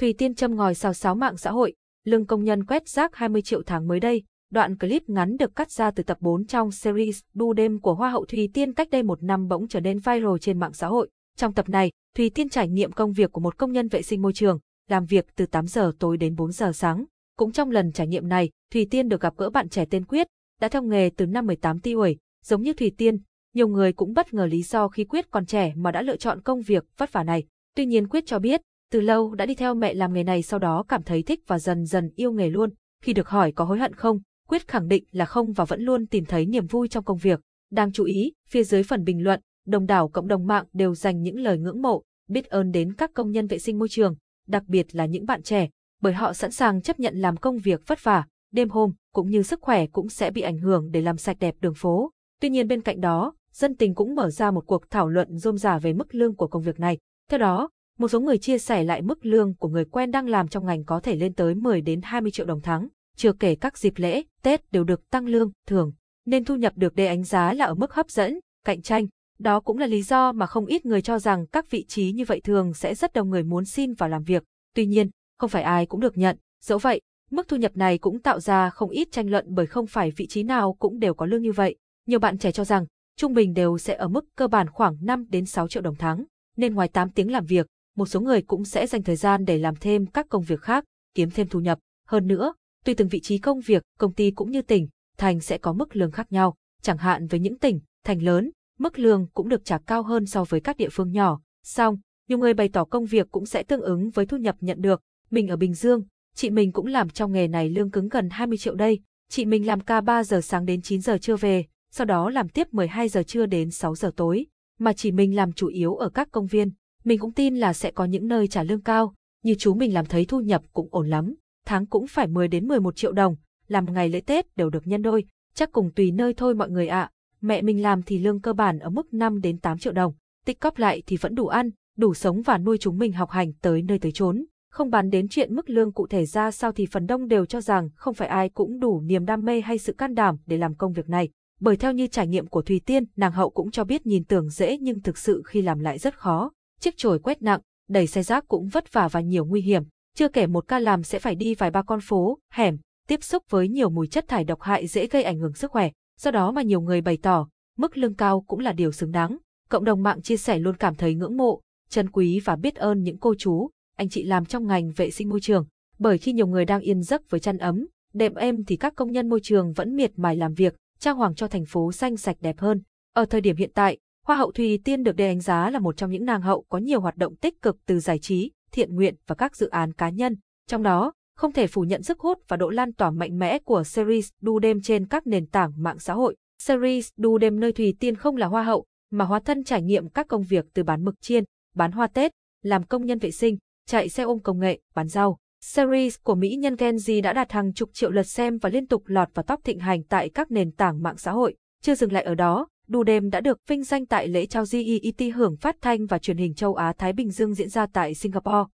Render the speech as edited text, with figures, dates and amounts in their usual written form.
Thùy Tiên châm ngòi xào xáo mạng xã hội, lương công nhân quét rác 20 triệu tháng mới đây. Đoạn clip ngắn được cắt ra từ tập 4 trong series Đu đêm của Hoa hậu Thùy Tiên cách đây một năm bỗng trở nên viral trên mạng xã hội. Trong tập này, Thùy Tiên trải nghiệm công việc của một công nhân vệ sinh môi trường, làm việc từ 8 giờ tối đến 4 giờ sáng. Cũng trong lần trải nghiệm này, Thùy Tiên được gặp gỡ bạn trẻ tên Quyết, đã theo nghề từ năm 18 tuổi. Giống như Thùy Tiên, nhiều người cũng bất ngờ lý do khi Quyết còn trẻ mà đã lựa chọn công việc vất vả này. Tuy nhiên Quyết cho biết, từ lâu đã đi theo mẹ làm nghề này, sau đó cảm thấy thích và dần dần yêu nghề luôn. Khi được hỏi có hối hận không, Quyết khẳng định là không và vẫn luôn tìm thấy niềm vui trong công việc. Đáng chú ý, phía dưới phần bình luận, đồng đảo cộng đồng mạng đều dành những lời ngưỡng mộ, biết ơn đến các công nhân vệ sinh môi trường, đặc biệt là những bạn trẻ, bởi họ sẵn sàng chấp nhận làm công việc vất vả, đêm hôm cũng như sức khỏe cũng sẽ bị ảnh hưởng để làm sạch đẹp đường phố. Tuy nhiên bên cạnh đó, dân tình cũng mở ra một cuộc thảo luận rôm rả về mức lương của công việc này. Theo đó, một số người chia sẻ lại mức lương của người quen đang làm trong ngành có thể lên tới 10 đến 20 triệu đồng tháng. Chưa kể các dịp lễ, Tết đều được tăng lương thưởng, nên thu nhập được đề đánh giá là ở mức hấp dẫn, cạnh tranh. Đó cũng là lý do mà không ít người cho rằng các vị trí như vậy thường sẽ rất đông người muốn xin vào làm việc. Tuy nhiên, không phải ai cũng được nhận. Dẫu vậy, mức thu nhập này cũng tạo ra không ít tranh luận bởi không phải vị trí nào cũng đều có lương như vậy. Nhiều bạn trẻ cho rằng, trung bình đều sẽ ở mức cơ bản khoảng 5 đến 6 triệu đồng tháng, nên ngoài 8 tiếng làm việc, một số người cũng sẽ dành thời gian để làm thêm các công việc khác, kiếm thêm thu nhập. Hơn nữa, tùy từng vị trí công việc, công ty cũng như tỉnh, thành sẽ có mức lương khác nhau. Chẳng hạn với những tỉnh, thành lớn, mức lương cũng được trả cao hơn so với các địa phương nhỏ. Song, nhiều người bày tỏ công việc cũng sẽ tương ứng với thu nhập nhận được. Mình ở Bình Dương, chị mình cũng làm trong nghề này, lương cứng gần 20 triệu đây. Chị mình làm ca 3 giờ sáng đến 9 giờ trưa về, sau đó làm tiếp 12 giờ trưa đến 6 giờ tối. Mà chị mình làm chủ yếu ở các công viên. Mình cũng tin là sẽ có những nơi trả lương cao, như chú mình làm thấy thu nhập cũng ổn lắm. Tháng cũng phải 10 đến 11 triệu đồng, làm ngày lễ Tết đều được nhân đôi, chắc cùng tùy nơi thôi mọi người ạ. Mẹ mình làm thì lương cơ bản ở mức 5 đến 8 triệu đồng, tích cóp lại thì vẫn đủ ăn, đủ sống và nuôi chúng mình học hành tới nơi tới chốn. Không bàn đến chuyện mức lương cụ thể ra sao thì phần đông đều cho rằng không phải ai cũng đủ niềm đam mê hay sự can đảm để làm công việc này. Bởi theo như trải nghiệm của Thùy Tiên, nàng hậu cũng cho biết nhìn tưởng dễ nhưng thực sự khi làm lại rất khó. Chiếc chổi quét nặng, đẩy xe rác cũng vất vả và nhiều nguy hiểm. Chưa kể một ca làm sẽ phải đi vài ba con phố, hẻm, tiếp xúc với nhiều mùi chất thải độc hại dễ gây ảnh hưởng sức khỏe. Do đó mà nhiều người bày tỏ, mức lương cao cũng là điều xứng đáng. Cộng đồng mạng chia sẻ luôn cảm thấy ngưỡng mộ, trân quý và biết ơn những cô chú, anh chị làm trong ngành vệ sinh môi trường. Bởi khi nhiều người đang yên giấc với chăn ấm, đệm êm thì các công nhân môi trường vẫn miệt mài làm việc, trang hoàng cho thành phố xanh sạch đẹp hơn. Ở thời điểm hiện tại, Hoa hậu Thùy Tiên được đề đánh giá là một trong những nàng hậu có nhiều hoạt động tích cực từ giải trí, thiện nguyện và các dự án cá nhân. Trong đó, không thể phủ nhận sức hút và độ lan tỏa mạnh mẽ của series Đu đêm trên các nền tảng mạng xã hội. Series Đu đêm nơi Thùy Tiên không là hoa hậu, mà hóa thân trải nghiệm các công việc từ bán mực chiên, bán hoa Tết, làm công nhân vệ sinh, chạy xe ôm công nghệ, bán rau. Series của mỹ nhân Gen Z đã đạt hàng chục triệu lượt xem và liên tục lọt vào top thịnh hành tại các nền tảng mạng xã hội. Chưa dừng lại ở đó, Đu đêm đã được vinh danh tại lễ trao GET hưởng phát thanh và truyền hình châu Á Thái Bình Dương diễn ra tại Singapore.